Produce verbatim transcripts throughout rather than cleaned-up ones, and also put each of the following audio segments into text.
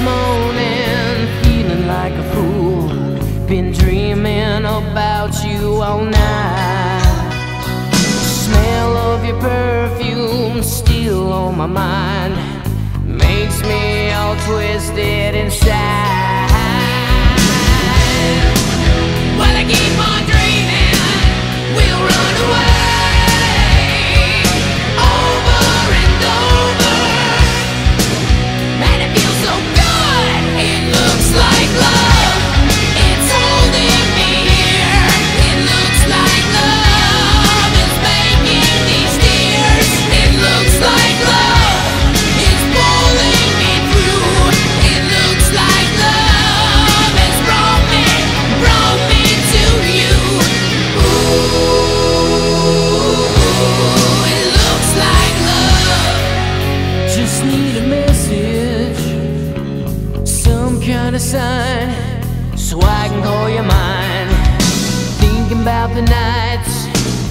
Morning, feeling like a fool. Been dreaming about you all night. Smell of your perfume still on my mind, makes me all twisted inside. Well, I keep on dreaming we'll run away, over and over, and it feels so good. It looks like love, it's holding me here. It looks like love, it's making these tears. It looks like love, it's pulling me through. It looks like love, it's brought me, brought me to you. Ooh, it looks like love. Just need a message, some kind of sign, so I can call you mine. Thinking about the nights,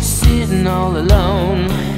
sitting all alone.